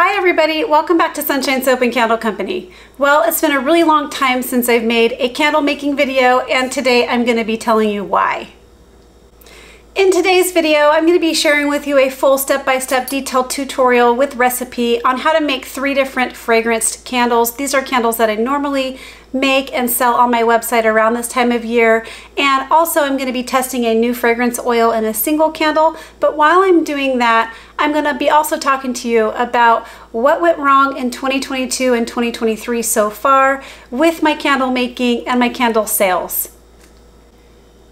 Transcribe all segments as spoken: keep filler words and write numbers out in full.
Hi everybody, welcome back to Sunshine Soap and Candle Company. Well, it's been a really long time since I've made a candle making video, and today I'm going to be telling you why. In today's video, I'm going to be sharing with you a full step-by-step detailed tutorial with recipe on how to make three different fragranced candles. These are candles that I normally make and sell on my website around this time of year. And also I'm going to be testing a new fragrance oil in a single candle. But while I'm doing that, I'm going to be also talking to you about what went wrong in twenty twenty-two and twenty twenty-three so far with my candle making and my candle sales.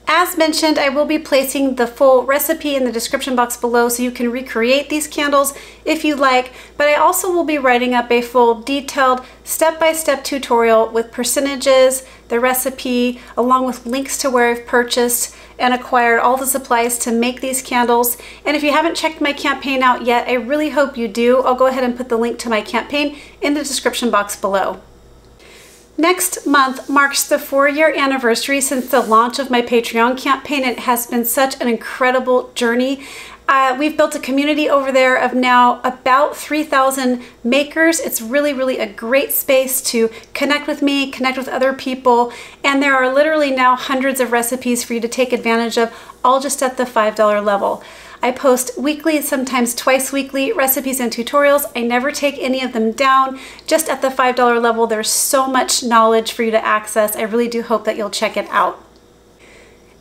As mentioned, I will be placing the full recipe in the description box below so you can recreate these candles if you like, but I also will be writing up a full detailed step-by-step tutorial with percentages, the recipe, along with links to where I've purchased and acquired all the supplies to make these candles. And if you haven't checked my campaign out yet, I really hope you do. I'll go ahead and put the link to my campaign in the description box below. Next month marks the four-year anniversary since the launch of my Patreon campaign. It has been such an incredible journey. Uh, we've built a community over there of now about three thousand makers. It's really, really a great space to connect with me, connect with other people, and there are literally now hundreds of recipes for you to take advantage of, all just at the five dollar level. I post weekly, sometimes twice weekly, recipes and tutorials. I never take any of them down. Just at the five dollar level, there's so much knowledge for you to access. I really do hope that you'll check it out.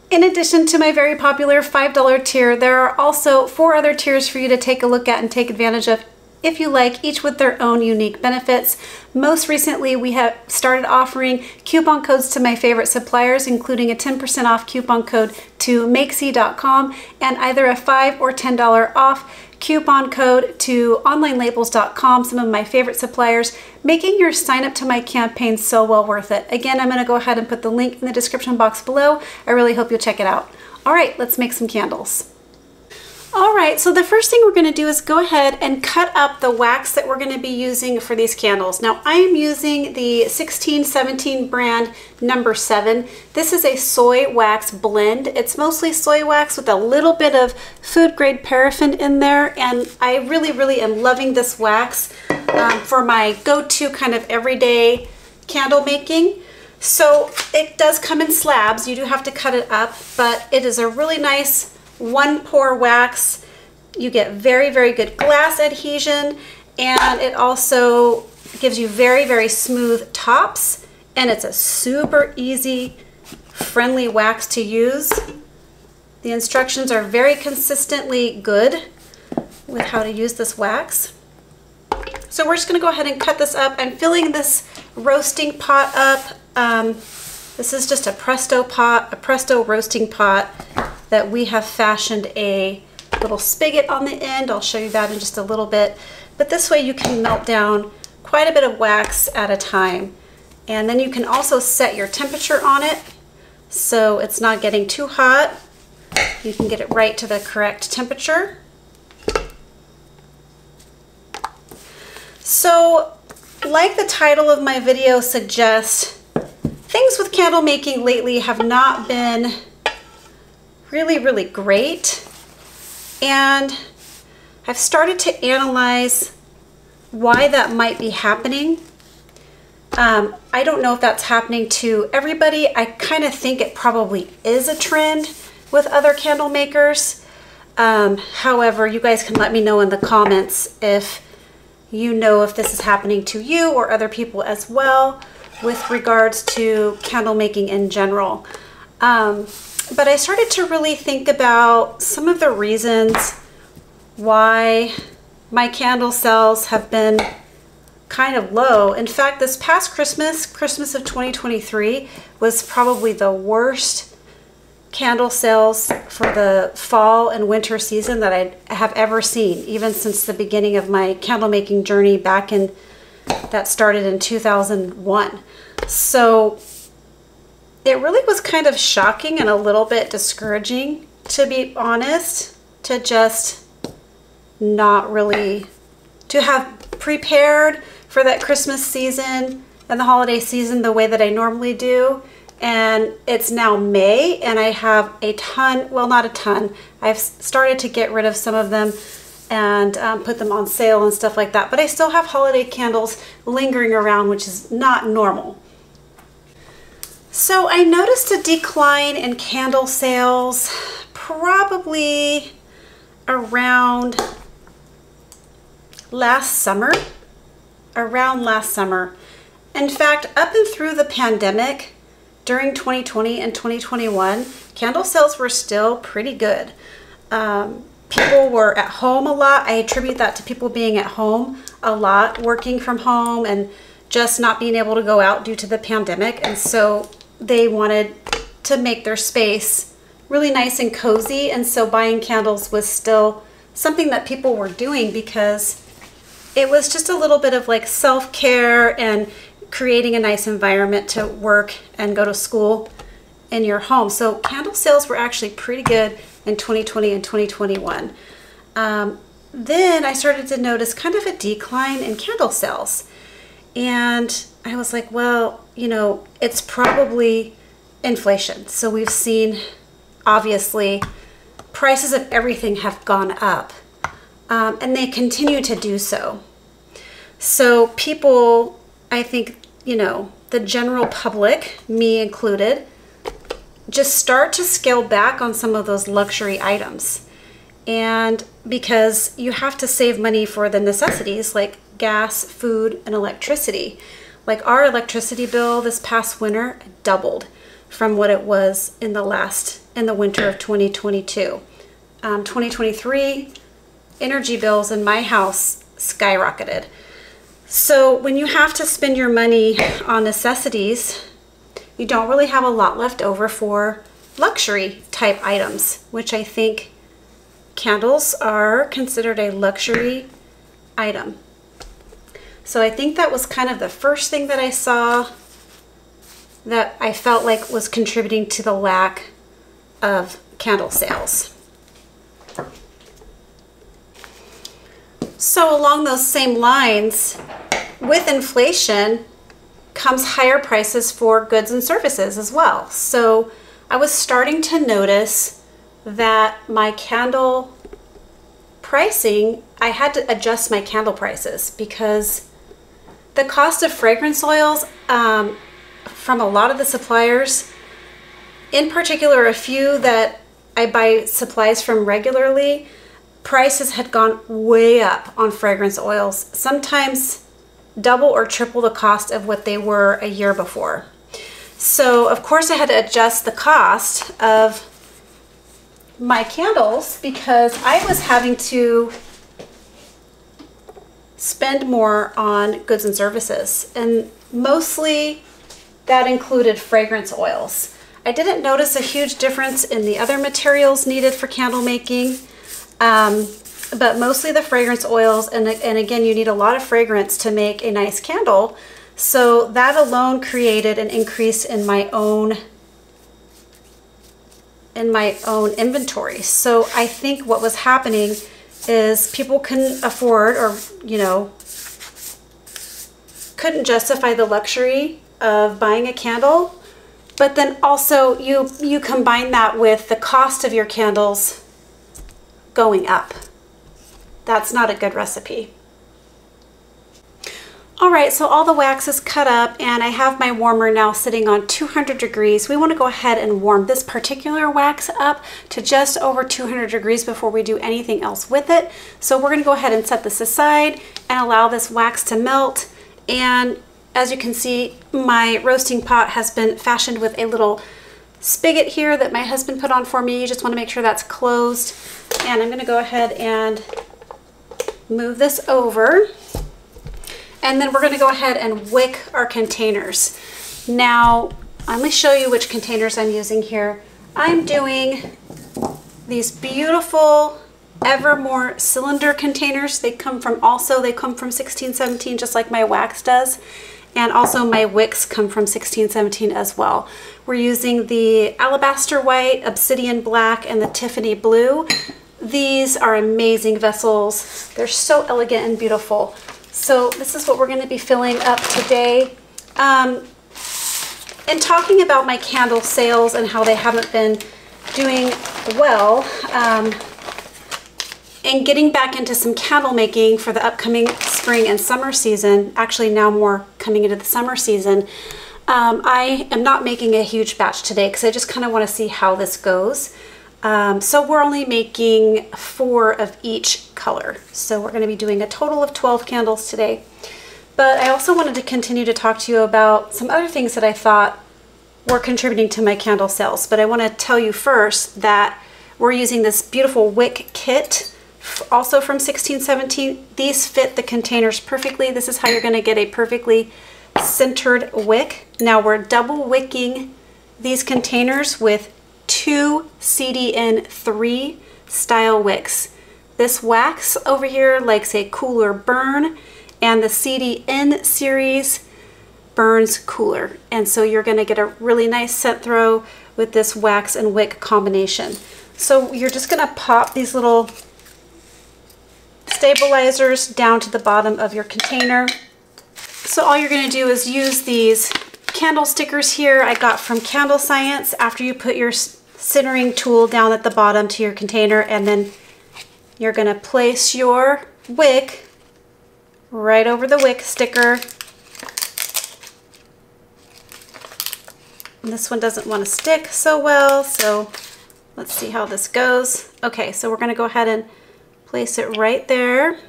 In addition to my very popular five dollar tier, there are also four other tiers for you to take a look at and take advantage of if you like, each with their own unique benefits. Most recently, we have started offering coupon codes to my favorite suppliers, including a ten percent off coupon code to makesy dot com and either a five dollar or ten dollar off coupon code to online labels dot com, some of my favorite suppliers, making your sign up to my campaign so well worth it. Again, I'm going to go ahead and put the link in the description box below. I really hope you'll check it out. All right, let's make some candles. All right, so the first thing we're gonna do is go ahead and cut up the wax that we're gonna be using for these candles. Now, I am using the sixteen seventeen brand number seven. This is a soy wax blend. It's mostly soy wax with a little bit of food grade paraffin in there, and I really, really am loving this wax um, for my go-to kind of everyday candle making. So it does come in slabs. You do have to cut it up, but it is a really nice one pour wax. You get very, very good glass adhesion, and it also gives you very, very smooth tops, and it's a super easy, friendly wax to use. The instructions are very consistently good with how to use this wax. So we're just gonna go ahead and cut this up. I'm filling this roasting pot up. Um, this is just a Presto pot, a Presto roasting pot that we have fashioned a little spigot on the end. I'll show you that in just a little bit. But this way you can melt down quite a bit of wax at a time. And then you can also set your temperature on it so it's not getting too hot. You can get it right to the correct temperature. So, like the title of my video suggests, things with candle making lately have not been really, really great. And I've started to analyze why that might be happening. Um, I don't know if that's happening to everybody. I kind of think it probably is a trend with other candle makers. Um, however, you guys can let me know in the comments if you know if this is happening to you or other people as well with regards to candle making in general. Um, But I started to really think about some of the reasons why my candle sales have been kind of low. In fact, this past Christmas, Christmas of twenty twenty-three, was probably the worst candle sales for the fall and winter season that I have ever seen, even since the beginning of my candle making journey back in, that started in two thousand one. So it really was kind of shocking and a little bit discouraging, to be honest, to just not really, to have prepared for that Christmas season and the holiday season the way that I normally do. And it's now May, and I have a ton, well, not a ton. I've started to get rid of some of them and um, put them on sale and stuff like that. But I still have holiday candles lingering around, which is not normal. So I noticed a decline in candle sales probably around last summer, around last summer. In fact, up and through the pandemic during twenty twenty and twenty twenty-one, candle sales were still pretty good. Um, people were at home a lot. I attribute that to people being at home a lot, working from home and just not being able to go out due to the pandemic. And so they wanted to make their space really nice and cozy. And so buying candles was still something that people were doing because it was just a little bit of like self-care and creating a nice environment to work and go to school in your home. So candle sales were actually pretty good in twenty twenty and twenty twenty-one. Um, then I started to notice kind of a decline in candle sales. And I was like, well, you know, it's probably inflation. So we've seen, obviously, prices of everything have gone up, um, and they continue to do so. So people, I think, you know, the general public, me included, just start to scale back on some of those luxury items. And because you have to save money for the necessities like gas, food, and electricity. Like our electricity bill this past winter doubled from what it was in the last, in the winter of twenty twenty-two. Um, twenty twenty-three, energy bills in my house skyrocketed. So when you have to spend your money on necessities, you don't really have a lot left over for luxury type items, which I think candles are considered a luxury item. So I think that was kind of the first thing that I saw that I felt like was contributing to the lack of candle sales. So along those same lines, with inflation comes higher prices for goods and services as well. So I was starting to notice that my candle pricing, I had to adjust my candle prices because the cost of fragrance oils um, from a lot of the suppliers, in particular a few that I buy supplies from regularly, prices had gone way up on fragrance oils, sometimes double or triple the cost of what they were a year before. So of course I had to adjust the cost of my candles because I was having to spend more on goods and services, and mostly that included fragrance oils. I didn't notice a huge difference in the other materials needed for candle making, um, but mostly the fragrance oils, and, and again, you need a lot of fragrance to make a nice candle. So that alone created an increase in my own in my own inventory. So I think what was happening is people couldn't afford, or, you know, couldn't justify the luxury of buying a candle. But then also you, you combine that with the cost of your candles going up. That's not a good recipe. All right, so all the wax is cut up and I have my warmer now sitting on two hundred degrees. We want to go ahead and warm this particular wax up to just over two hundred degrees before we do anything else with it. So we're going to go ahead and set this aside and allow this wax to melt. And as you can see, my roasting pot has been fashioned with a little spigot here that my husband put on for me. You just want to make sure that's closed. And I'm going to go ahead and move this over. And then we're going to go ahead and wick our containers. Now, I'm going to show you which containers I'm using here. I'm doing these beautiful Evermore cylinder containers. They come from also, they come from sixteen seventeen, just like my wax does. And also my wicks come from sixteen seventeen as well. We're using the alabaster white, obsidian black, and the Tiffany blue. These are amazing vessels. They're so elegant and beautiful. So this is what we're going to be filling up today. Um, in talking about my candle sales and how they haven't been doing well, um, and getting back into some candle making for the upcoming spring and summer season, actually now more coming into the summer season, um, I am not making a huge batch today because I just kind of want to see how this goes. Um, so we're only making four of each color. So we're going to be doing a total of twelve candles today. But I also wanted to continue to talk to you about some other things that I thought were contributing to my candle sales. But I want to tell you first that we're using this beautiful wick kit, also from sixteen seventeen. These fit the containers perfectly. This is how you're going to get a perfectly centered wick. Now we're double wicking these containers with two C D N three style wicks. This wax over here likes a cooler burn, and the C D N series burns cooler. And so you're going to get a really nice scent throw with this wax and wick combination. So you're just going to pop these little stabilizers down to the bottom of your container. So all you're going to do is use these candle stickers here I got from Candle Science. After you put your centering tool down at the bottom to your container, and then you're going to place your wick right over the wick sticker. And this one doesn't want to stick so well, so let's see how this goes. Okay, so we're going to go ahead and place it right there.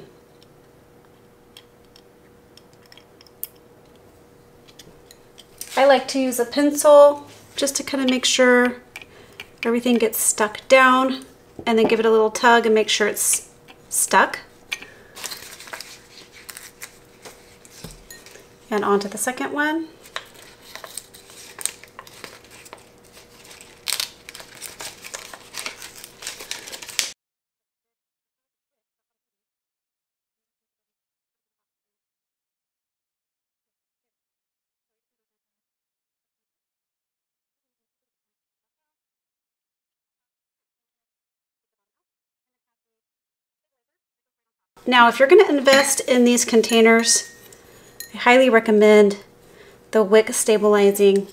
I like to use a pencil just to kind of make sure everything gets stuck down, and then give it a little tug and make sure it's stuck. And onto the second one. Now, if you're going to invest in these containers, I highly recommend the wick stabilizing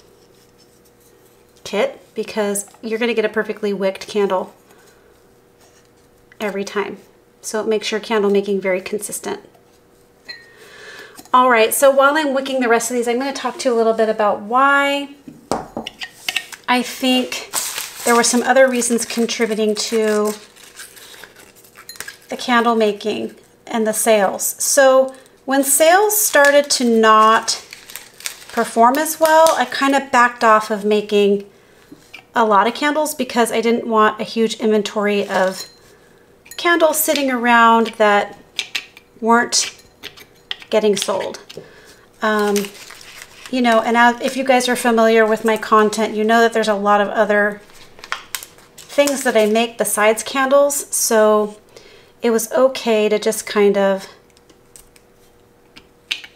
kit, because you're going to get a perfectly wicked candle every time. So it makes your candle making very consistent. All right, so while I'm wicking the rest of these, I'm going to talk to you a little bit about why I think there were some other reasons contributing to the candle making and the sales. So when sales started to not perform as well, I kind of backed off of making a lot of candles because I didn't want a huge inventory of candles sitting around that weren't getting sold. Um, you know, and I, if you guys are familiar with my content, you know that there's a lot of other things that I make besides candles. So it was okay to just kind of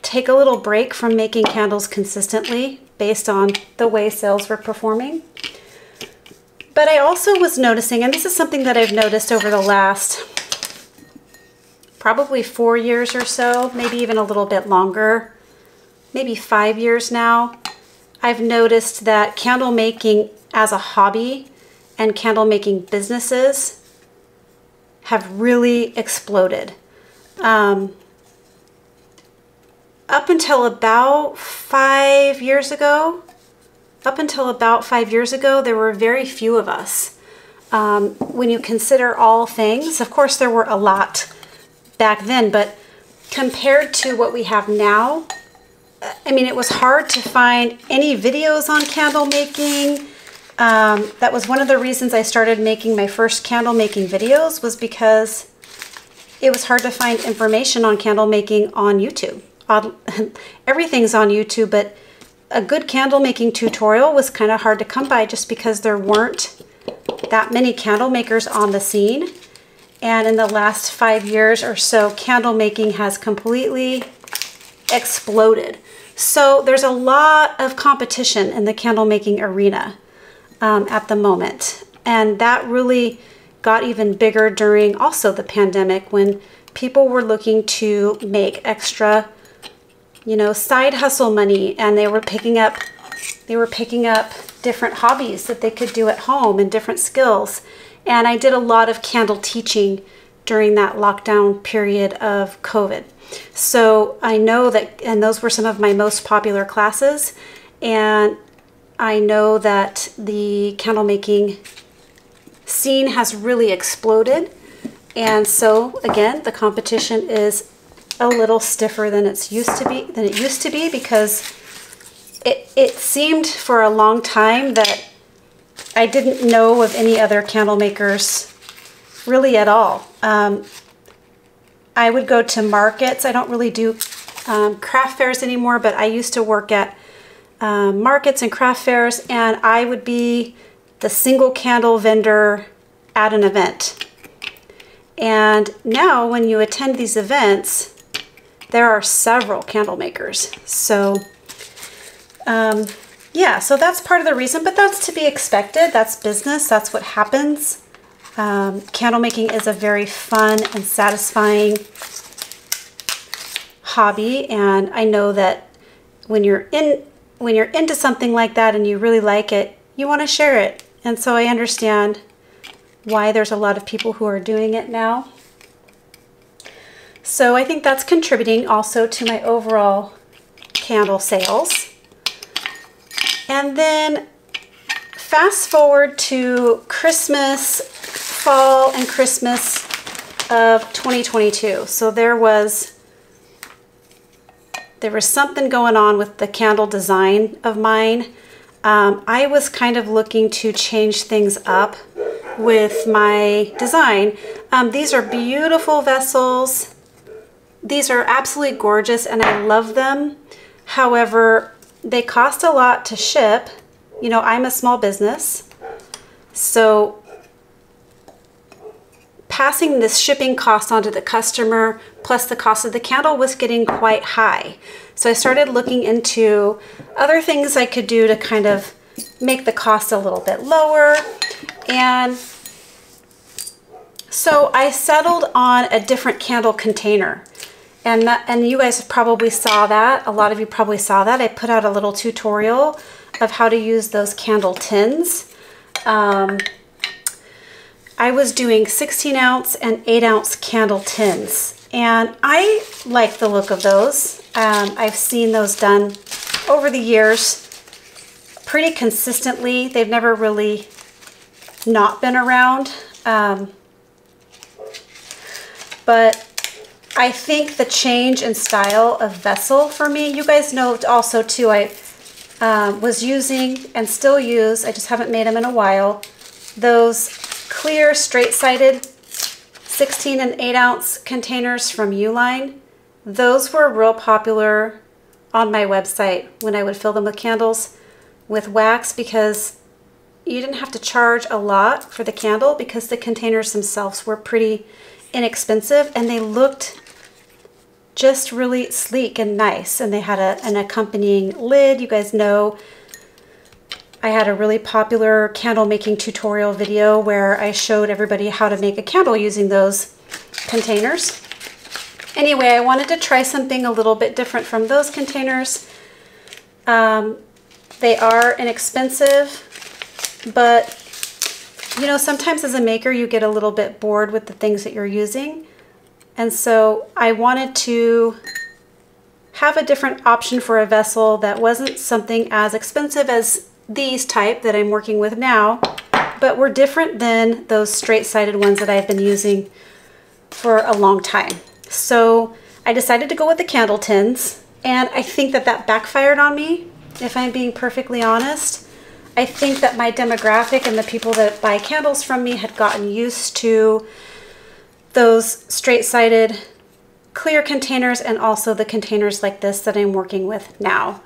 take a little break from making candles consistently based on the way sales were performing. But I also was noticing, and this is something that I've noticed over the last probably four years or so, maybe even a little bit longer, maybe five years now, I've noticed that candle making as a hobby and candle making businesses have really exploded. Um, up until about five years ago, up until about five years ago, there were very few of us. Um, when you consider all things, of course there were a lot back then, but compared to what we have now, I mean, it was hard to find any videos on candle making. Um, that was one of the reasons I started making my first candle making videos, was because it was hard to find information on candle making on YouTube. Odd, everything's on YouTube, but a good candle making tutorial was kind of hard to come by just because there weren't that many candle makers on the scene. And in the last five years or so, candle making has completely exploded. So there's a lot of competition in the candle making arena. Um, at the moment, and that really got even bigger during also the pandemic, when people were looking to make extra, you know, side hustle money, and they were picking up they were picking up different hobbies that they could do at home and different skills. And I did a lot of candle teaching during that lockdown period of COVID. So I know that, and those were some of my most popular classes, and I know that the candle making scene has really exploded. And so again, the competition is a little stiffer than it's used to be than it used to be because it it seemed for a long time that I didn't know of any other candle makers really at all. Um, I would go to markets. I don't really do um, craft fairs anymore, but I used to work at uh, markets and craft fairs, and I would be the single candle vendor at an event. And now when you attend these events, there are several candle makers. So um, yeah, so that's part of the reason, but that's to be expected. That's business, that's what happens. Um, candle making is a very fun and satisfying hobby, and I know that when you're in when you're into something like that and you really like it, you want to share it. And so I understand why there's a lot of people who are doing it now. So I think that's contributing also to my overall candle sales. And then fast forward to Christmas, fall and Christmas of twenty twenty-two. So there was, there was something going on with the candle design of mine. Um, I was kind of looking to change things up with my design. Um, these are beautiful vessels. These are absolutely gorgeous and I love them. However, they cost a lot to ship. You know, I'm a small business, so passing this shipping cost onto the customer plus the cost of the candle was getting quite high. So I started looking into other things I could do to kind of make the cost a little bit lower. And so I settled on a different candle container. And, that, and you guys probably saw that. A lot of you probably saw that. I put out a little tutorial of how to use those candle tins. Um, I was doing sixteen ounce and eight ounce candle tins. And I like the look of those. Um, I've seen those done over the years pretty consistently. They've never really not been around. Um, but I think the change in style of vessel for me, you guys know also too, I um, was using and still use, I just haven't made them in a while, those clear straight-sided sixteen and eight ounce containers from Uline. Those were real popular on my website when I would fill them with candles with wax, because you didn't have to charge a lot for the candle because the containers themselves were pretty inexpensive and they looked just really sleek and nice. And they had a, an accompanying lid. You guys know I had a really popular candle making tutorial video where I showed everybody how to make a candle using those containers. Anyway, I wanted to try something a little bit different from those containers. Um, they are inexpensive. But, you know, sometimes as a maker, you get a little bit bored with the things that you're using. And so I wanted to have a different option for a vessel that wasn't something as expensive as these type that I'm working with now, but were different than those straight-sided ones that I've been using for a long time. So I decided to go with the candle tins, and I think that that backfired on me, if I'm being perfectly honest. I think that my demographic and the people that buy candles from me had gotten used to those straight-sided clear containers and also the containers like this that I'm working with now.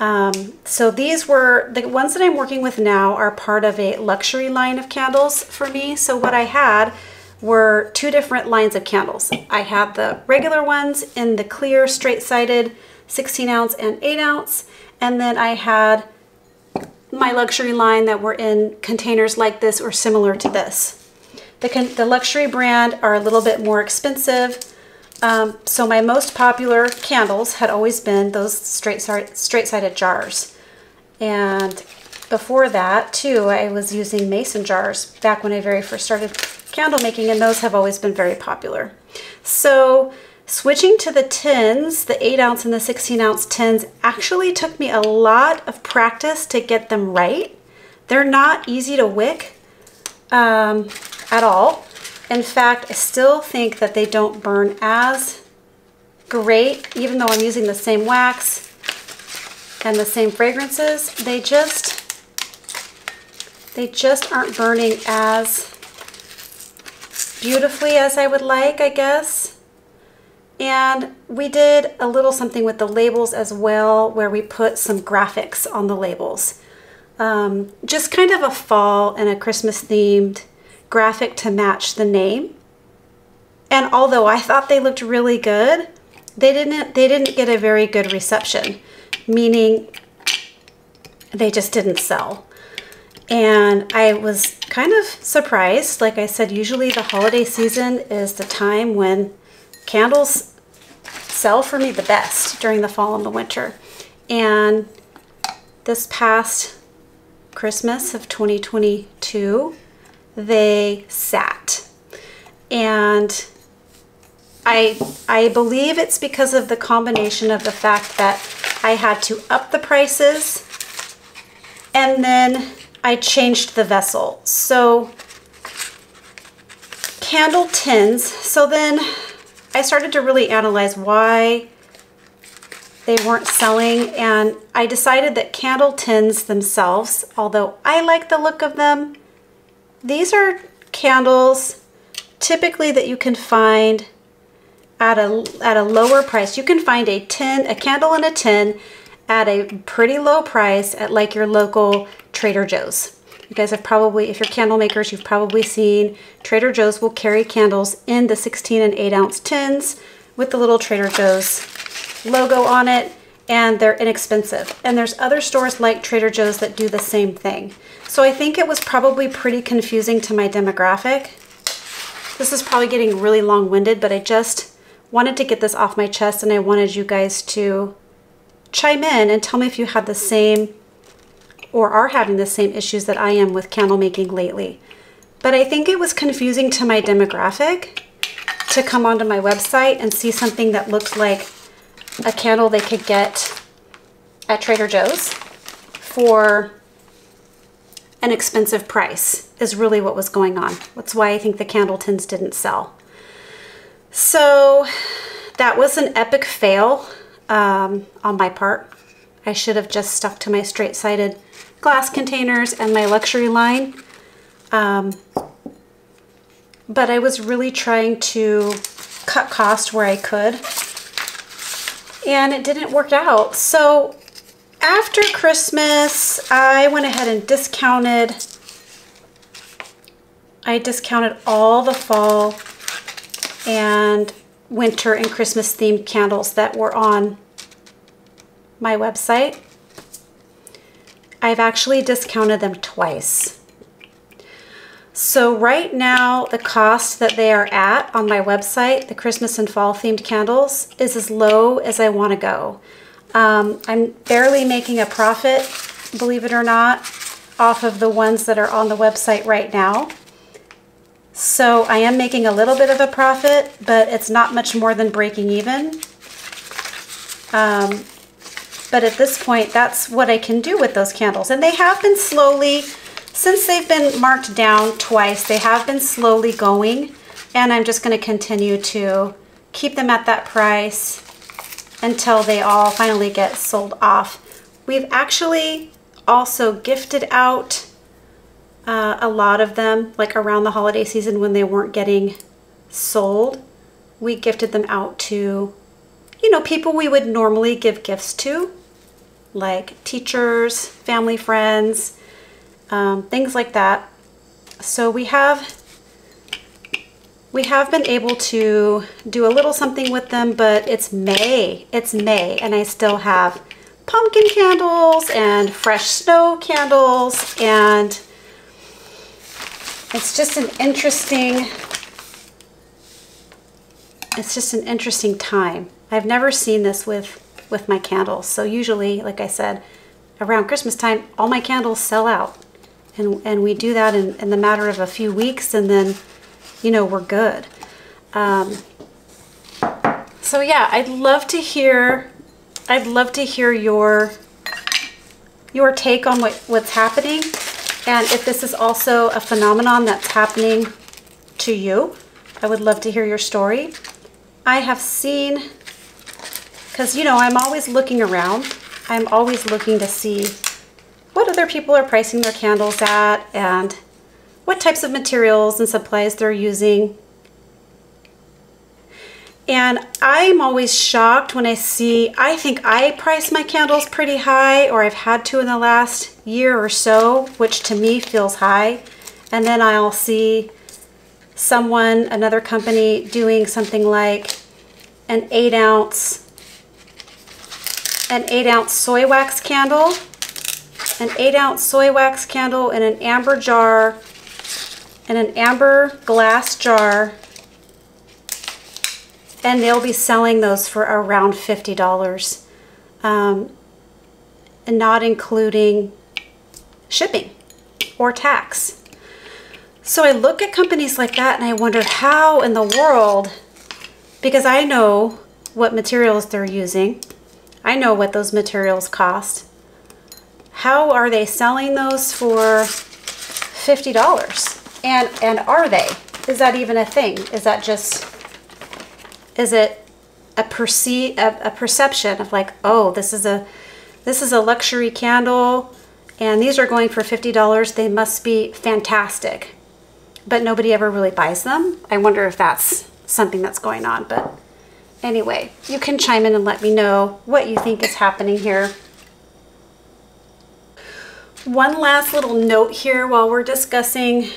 Um, so these were, the ones that I'm working with now are part of a luxury line of candles for me. So what I had were two different lines of candles. I had the regular ones in the clear straight-sided sixteen ounce and eight ounce, and then I had my luxury line that were in containers like this or similar to this. The, con the luxury brand are a little bit more expensive. Um, so my most popular candles had always been those straight straight-sided jars. And before that too, I was using mason jars back when I very first started candle making, and those have always been very popular. So switching to the tins, the eight ounce and the sixteen ounce tins actually took me a lot of practice to get them right. They're not easy to wick um, at all. In fact, I still think that they don't burn as great, even though I'm using the same wax and the same fragrances. They just, they just aren't burning as beautifully as I would like, I guess. And we did a little something with the labels as well, where we put some graphics on the labels. Um, just kind of a fall and a Christmas themed graphic to match the name. And although I thought they looked really good, they didn't, they didn't get a very good reception, meaning they just didn't sell. And I was kind of surprised. Like I said, usually the holiday season is the time when candles sell for me the best, during the fall and the winter. And this past Christmas of twenty twenty-two, they sat. And I, I believe it's because of the combination of the fact that I had to up the prices, and then I changed the vessel. So candle tins. So then I started to really analyze why they weren't selling, and I decided that candle tins themselves, although I like the look of them, these are candles typically that you can find at a, at a lower price. You can find a tin, a candle in a tin at a pretty low price at like your local Trader Joe's. You guys have probably, if you're candle makers, you've probably seen Trader Joe's will carry candles in the sixteen and eight ounce tins with the little Trader Joe's logo on it, and they're inexpensive. And there's other stores like Trader Joe's that do the same thing. So I think it was probably pretty confusing to my demographic. This is probably getting really long-winded, but I just wanted to get this off my chest, and I wanted you guys to chime in and tell me if you had the same or are having the same issues that I am with candle making lately. But I think it was confusing to my demographic to come onto my website and see something that looked like a candle they could get at Trader Joe's for an expensive price, is really what was going on. That's why I think the candle tins didn't sell. So that was an epic fail um, on my part. I should have just stuck to my straight-sided glass containers and my luxury line. Um, but I was really trying to cut cost where I could, and it didn't work out. So after Christmas, I went ahead and discounted, I discounted all the fall and winter and Christmas themed candles that were on my website. I've actually discounted them twice. So right now, the cost that they are at on my website, the Christmas and fall themed candles, is as low as I want to go. Um, I'm barely making a profit, believe it or not, off of the ones that are on the website right now. So I am making a little bit of a profit, but it's not much more than breaking even. Um, but at this point, that's what I can do with those candles. And they have been slowly, since they've been marked down twice, they have been slowly going, and I'm just going to continue to keep them at that price until they all finally get sold off. We've actually also gifted out uh, a lot of them, like around the holiday season when they weren't getting sold. We gifted them out to, you know, people we would normally give gifts to, like teachers, family, friends, Um, things like that. So we have we have been able to do a little something with them, but it's May. It's May, and I still have pumpkin candles and fresh snow candles, and it's just an interesting it's just an interesting time. I've never seen this with with my candles. So usually, like I said, around Christmas time, all my candles sell out. And, and we do that in, in the matter of a few weeks, and then you know, we're good. Um, so yeah, I'd love to hear, I'd love to hear your, your take on what, what's happening, and if this is also a phenomenon that's happening to you. I would love to hear your story. I have seen, because, you know, I'm always looking around. I'm always looking to see what other people are pricing their candles at and what types of materials and supplies they're using. And I'm always shocked when I see, I think I price my candles pretty high, or I've had to in the last year or so, which to me feels high. And then I'll see someone, another company, doing something like an eight ounce, an eight ounce soy wax candle, an eight ounce soy wax candle in an amber jar, in an amber glass jar. And they'll be selling those for around fifty dollars, um, and not including shipping or tax. So I look at companies like that and I wonder how in the world, because I know what materials they're using. I know what those materials cost. How are they selling those for fifty dollars? And, and are they? Is that even a thing? Is that just... Is it a perceive a, a perception of like, oh, this is a this is a luxury candle, and these are going for fifty dollars. They must be fantastic, but nobody ever really buys them. I wonder if that's something that's going on. But anyway, you can chime in and let me know what you think is happening here. One last little note here while we're discussing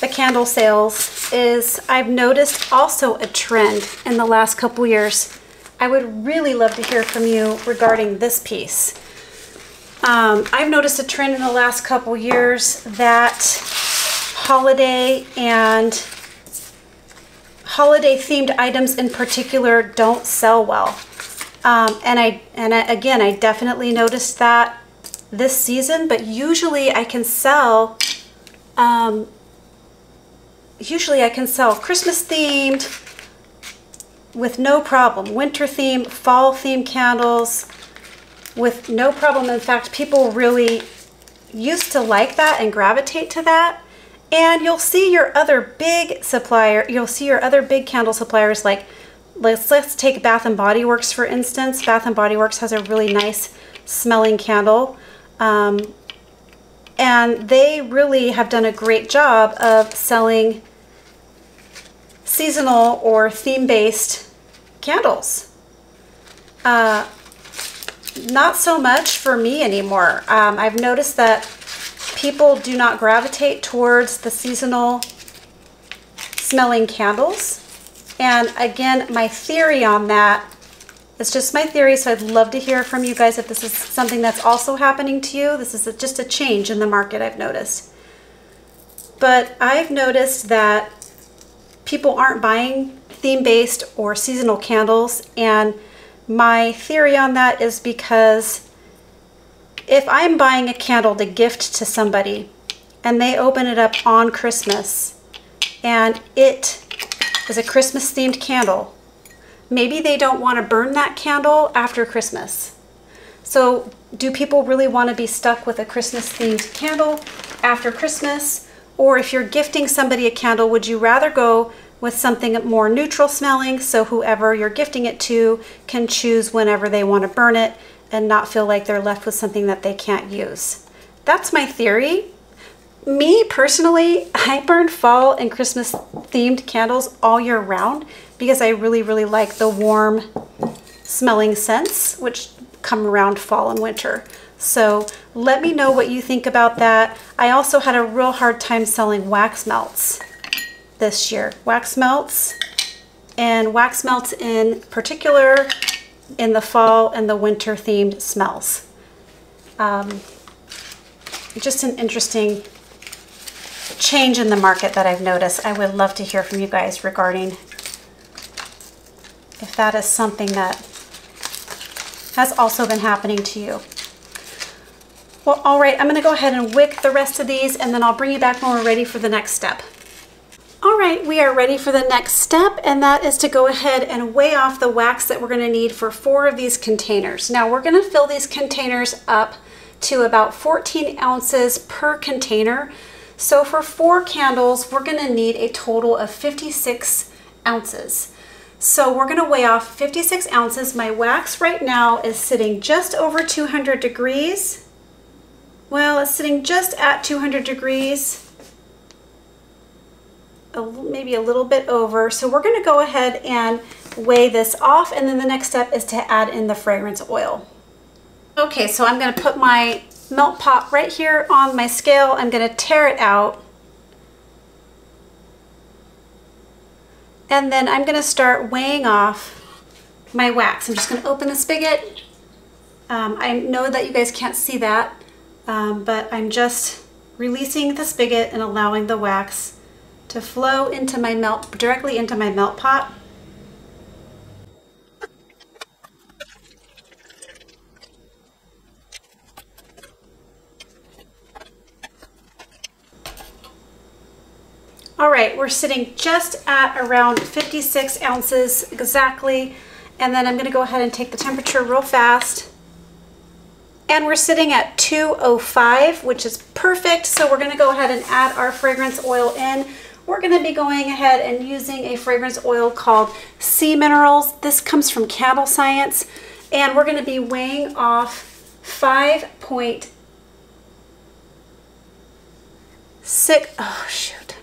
the candle sales is I've noticed also a trend in the last couple years. I would really love to hear from you regarding this piece. Um, I've noticed a trend in the last couple years that holiday and holiday themed items in particular don't sell well. Um, and I, and I, again, I definitely noticed that this season, but usually I can sell, um, Usually I can sell Christmas themed with no problem, winter themed, fall themed candles with no problem. In fact, people really used to like that and gravitate to that. And you'll see your other big supplier, you'll see your other big candle suppliers like, let's, let's take Bath and Body Works, for instance. Bath and Body Works has a really nice smelling candle. Um, And they really have done a great job of selling seasonal or theme-based candles. Uh, not so much for me anymore. Um, I've noticed that people do not gravitate towards the seasonal smelling candles. And again, my theory on that, it's just my theory, so I'd love to hear from you guys if this is something that's also happening to you. This is a, just a change in the market I've noticed. But I've noticed that people aren't buying theme-based or seasonal candles, and my theory on that is because if I'm buying a candle to gift to somebody and they open it up on Christmas and it is a Christmas-themed candle, maybe they don't want to burn that candle after Christmas. So do people really want to be stuck with a Christmas themed candle after Christmas? Or if you're gifting somebody a candle, would you rather go with something more neutral smelling so whoever you're gifting it to can choose whenever they want to burn it and not feel like they're left with something that they can't use? That's my theory. Me personally, I burn fall and Christmas themed candles all year round, because I really, really like the warm smelling scents, which come around fall and winter. So let me know what you think about that. I also had a real hard time selling wax melts this year. Wax melts, and wax melts in particular in the fall and the winter themed smells. Um, just an interesting change in the market that I've noticed. I would love to hear from you guys regarding if that is something that has also been happening to you. Well, all right, I'm gonna go ahead and wick the rest of these, and then I'll bring you back when we're ready for the next step. All right, we are ready for the next step, and that is to go ahead and weigh off the wax that we're going to need for four of these containers. Now we're going to fill these containers up to about fourteen ounces per container. So for four candles, we're going to need a total of fifty-six ounces. So we're going to weigh off fifty-six ounces. My wax right now is sitting just over two hundred degrees. Well, it's sitting just at two hundred degrees. Maybe a little bit over. So we're going to go ahead and weigh this off, and then the next step is to add in the fragrance oil. Okay, so I'm going to put my melt pot right here on my scale. I'm going to tear it out, and then I'm going to start weighing off my wax. I'm just going to open the spigot. Um, I know that you guys can't see that, um, but I'm just releasing the spigot and allowing the wax to flow into my melt, directly into my melt pot. All right, we're sitting just at around fifty-six ounces exactly. And then I'm gonna go ahead and take the temperature real fast. And we're sitting at two oh five, which is perfect. So we're gonna go ahead and add our fragrance oil in. We're going to be going ahead and using a fragrance oil called Sea Minerals. This comes from Candle Science, and we're going to be weighing off five point six. Oh, shoot.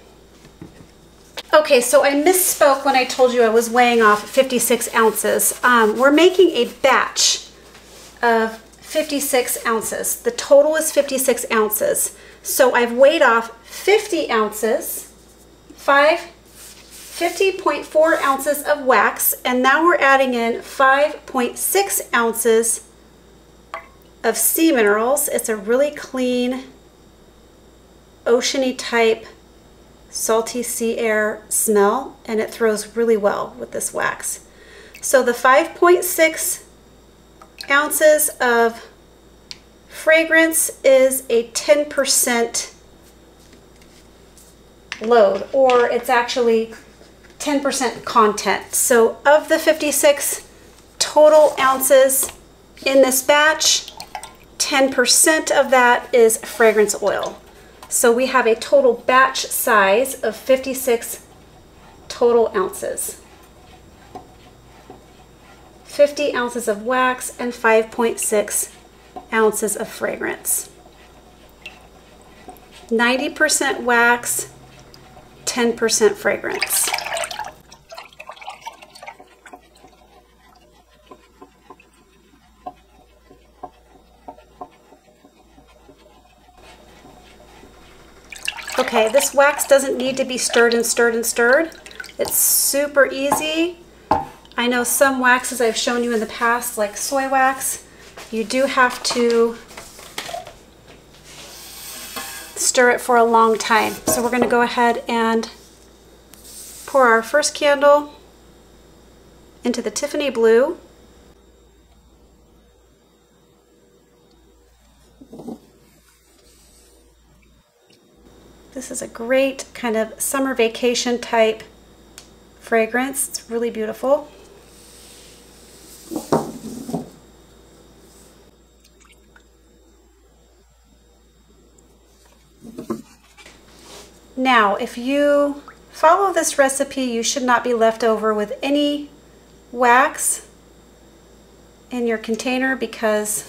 Okay, so I misspoke when I told you I was weighing off fifty-six ounces. Um, we're making a batch of fifty-six ounces. The total is fifty-six ounces. So I've weighed off fifty ounces. fifty point four ounces of wax, and now we're adding in five point six ounces of Sea Minerals. It's a really clean, oceany type, salty sea air smell, and it throws really well with this wax. So the five point six ounces of fragrance is a ten percent load, or it's actually ten percent content. So of the fifty-six total ounces in this batch, ten percent of that is fragrance oil. So we have a total batch size of fifty-six total ounces. fifty ounces of wax and five point six ounces of fragrance. ninety percent wax, ten percent fragrance. Okay, this wax doesn't need to be stirred and stirred and stirred. It's super easy. I know some waxes I've shown you in the past, like soy wax, you do have to stir it for a long time. So we're going to go ahead and pour our first candle into the Tiffany blue. This is a great kind of summer vacation type fragrance. It's really beautiful. Now, if you follow this recipe, you should not be left over with any wax in your container, because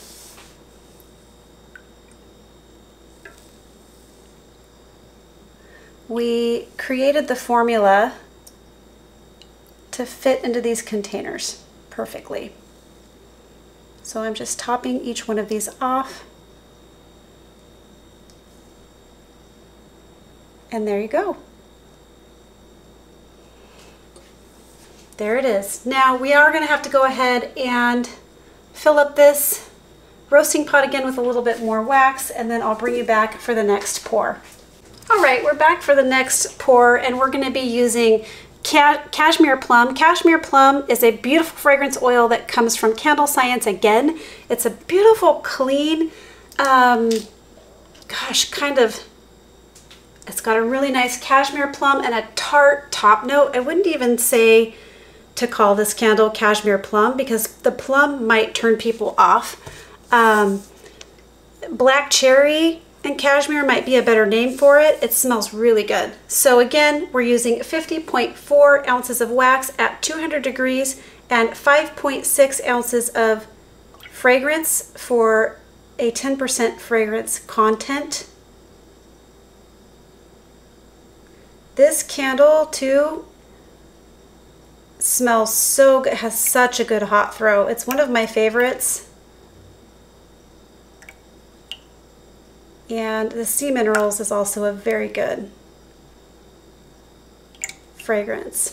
we created the formula to fit into these containers perfectly. So I'm just topping each one of these off. And there you go. There it is. Now we are going to have to go ahead and fill up this roasting pot again with a little bit more wax, and then I'll bring you back for the next pour. All right, we're back for the next pour, and we're going to be using Cashmere Plum. Cashmere Plum is a beautiful fragrance oil that comes from Candle Science again. It's a beautiful, clean, um, gosh, kind of It's got a really nice cashmere plum and a tart top note. I wouldn't even say to call this candle cashmere plum because the plum might turn people off. Um, black cherry and cashmere might be a better name for it. It smells really good. So again, we're using fifty point four ounces of wax at two hundred degrees and five point six ounces of fragrance for a ten percent fragrance content. This candle too smells so good, has such a good hot throw. It's one of my favorites. And the Sea Minerals is also a very good fragrance.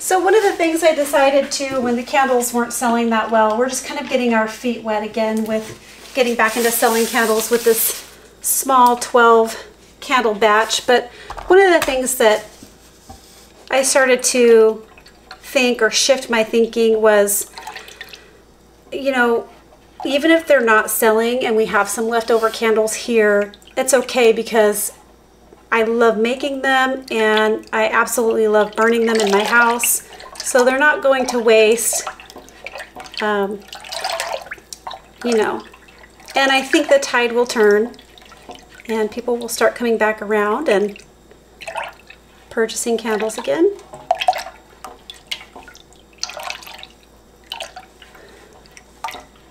So one of the things I decided to, when the candles weren't selling that well, we're just kind of getting our feet wet again with getting back into selling candles with this small twelve candle batch. But one of the things that I started to think or shift my thinking was, you know, even if they're not selling and we have some leftover candles here, it's okay because I love making them and I absolutely love burning them in my house. So they're not going to waste, um, you know, and I think the tide will turn and people will start coming back around and purchasing candles again.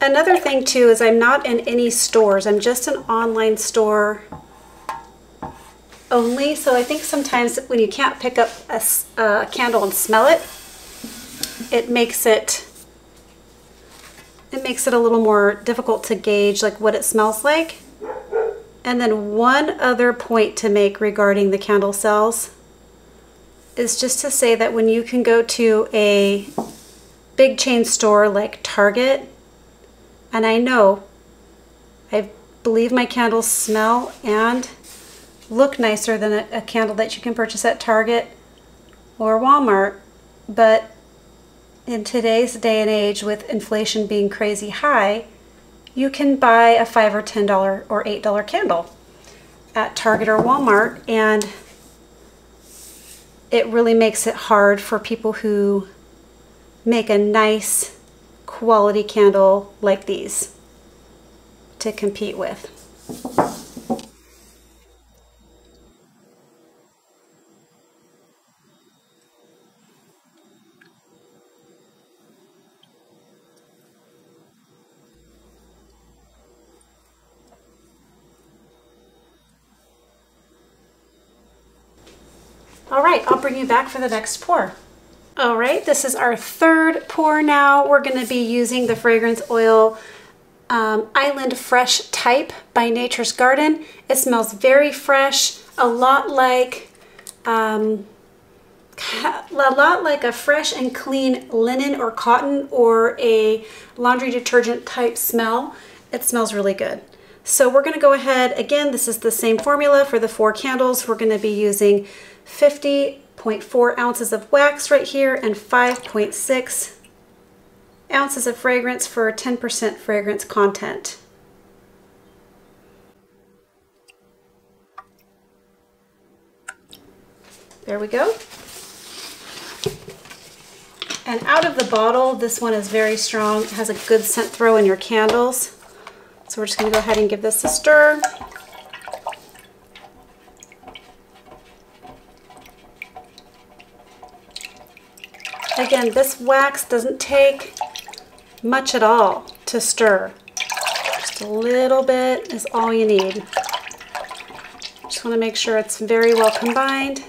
Another thing too is I'm not in any stores. I'm just an online store only. So I think sometimes when you can't pick up a, a candle and smell it, it makes it it makes it a little more difficult to gauge like what it smells like. And then one other point to make regarding the candle sales is just to say that when you can go to a big chain store like Target, and I know, I believe my candles smell and look nicer than a, a candle that you can purchase at Target or Walmart. But in today's day and age, with inflation being crazy high, you can buy a five dollar or ten dollar or eight dollar candle at Target or Walmart. And it really makes it hard for people who make a nice quality candle like these to compete with. All right, I'll bring you back for the next pour. All right, this is our third pour now. We're gonna be using the fragrance oil um, Island Fresh Type by Nature's Garden. It smells very fresh, a lot like um, a lot like a fresh and clean linen or cotton or a laundry detergent type smell. It smells really good. So we're gonna go ahead, again, this is the same formula for the four candles. We're gonna be using fifty point four ounces of wax right here and five point six ounces of fragrance for ten percent fragrance content. There we go. And out of the bottle, this one is very strong. It has a good scent throw in your candles. So we're just gonna go ahead and give this a stir. Again, this wax doesn't take much at all to stir. Just a little bit is all you need. Just want to make sure it's very well combined.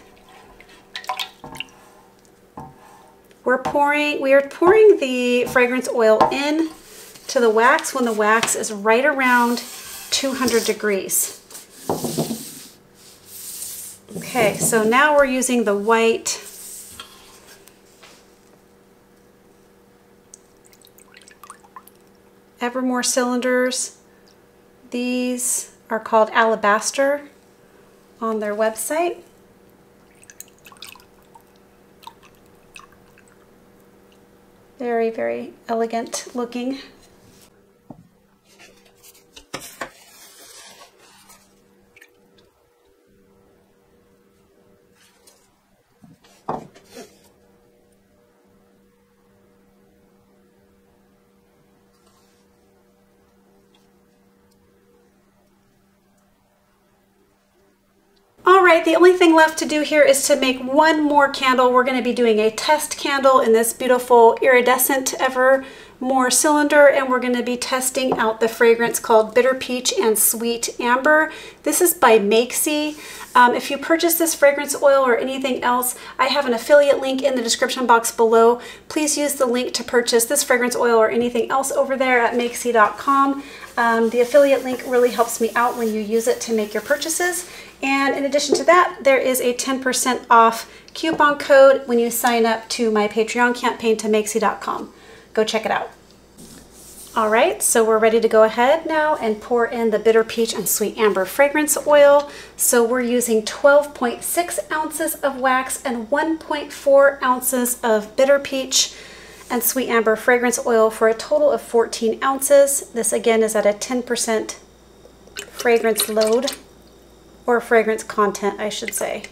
We're pouring, we are pouring the fragrance oil in to the wax when the wax is right around two hundred degrees. Okay, so now we're using the white Evermore cylinders. These are called Alabaster on their website. Very, very elegant looking. right, the only thing left to do here is to make one more candle. We're going to be doing a test candle in this beautiful iridescent Evermore cylinder, and we're going to be testing out the fragrance called Bitter Peach and Sweet Amber. This is by Makesy. Um, if you purchase this fragrance oil or anything else, I have an affiliate link in the description box below. Please use the link to purchase this fragrance oil or anything else over there at makesy dot com. Um, the affiliate link really helps me out when you use it to make your purchases. And in addition to that, there is a ten percent off coupon code when you sign up to my Patreon campaign to makesy dot com. Go check it out. All right, so we're ready to go ahead now and pour in the Bitter Peach and Sweet Amber fragrance oil. So we're using twelve point six ounces of wax and one point four ounces of Bitter Peach and Sweet Amber fragrance oil for a total of fourteen ounces. This again is at a ten percent fragrance load, or fragrance content, I should say.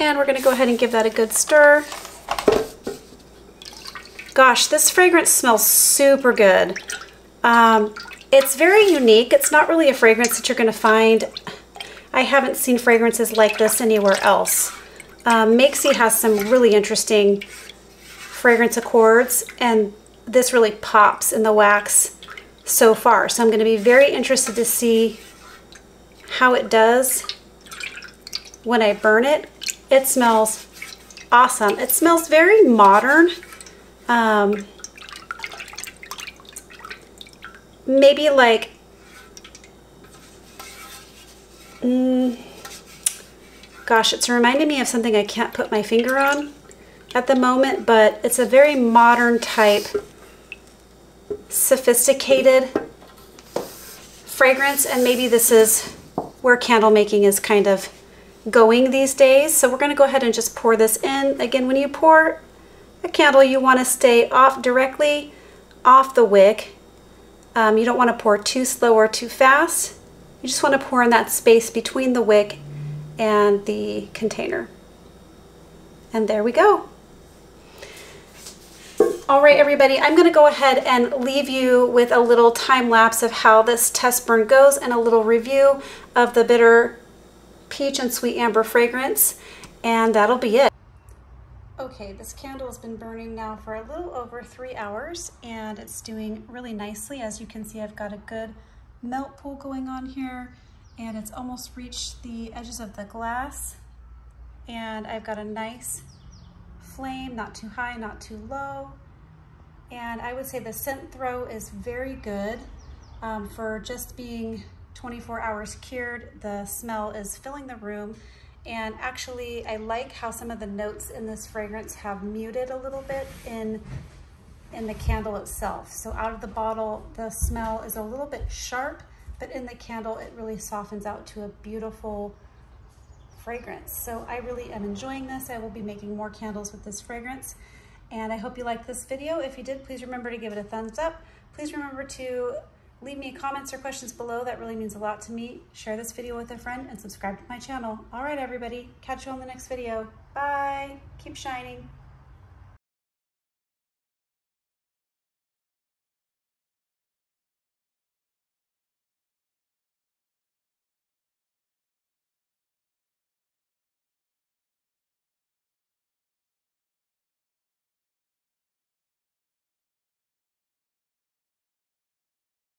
And we're gonna go ahead and give that a good stir. Gosh, this fragrance smells super good. Um, it's very unique. It's not really a fragrance that you're gonna find. I haven't seen fragrances like this anywhere else. Um, Makesy has some really interesting fragrance accords, and this really pops in the wax so far. So I'm gonna be very interested to see how it does when I burn it. It smells awesome. It smells very modern. Um, maybe like, mm, gosh, it's reminding me of something I can't put my finger on at the moment, but it's a very modern type, sophisticated fragrance, and maybe this is where candle making is kind of going these days. So we're going to go ahead and just pour this in. Again, when you pour a candle, you want to stay off directly off the wick. Um, you don't want to pour too slow or too fast. You just want to pour in that space between the wick and the container. And there we go. All right, everybody, I'm gonna go ahead and leave you with a little time lapse of how this test burn goes and a little review of the Bitter Peach and Sweet Amber fragrance, and that'll be it. Okay, this candle has been burning now for a little over three hours, and it's doing really nicely. As you can see, I've got a good melt pool going on here, and it's almost reached the edges of the glass, and I've got a nice flame, not too high, not too low. And I would say the scent throw is very good. Um, for just being twenty-four hours cured, the smell is filling the room. And actually, I like how some of the notes in this fragrance have muted a little bit in, in the candle itself. So out of the bottle, the smell is a little bit sharp, but in the candle, it really softens out to a beautiful fragrance. So I really am enjoying this. I will be making more candles with this fragrance. And I hope you liked this video. If you did, please remember to give it a thumbs up. Please remember to leave me comments or questions below. That really means a lot to me. Share this video with a friend and subscribe to my channel. All right, everybody. Catch you on the next video. Bye. Keep shining.